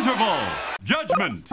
interval. Judgment.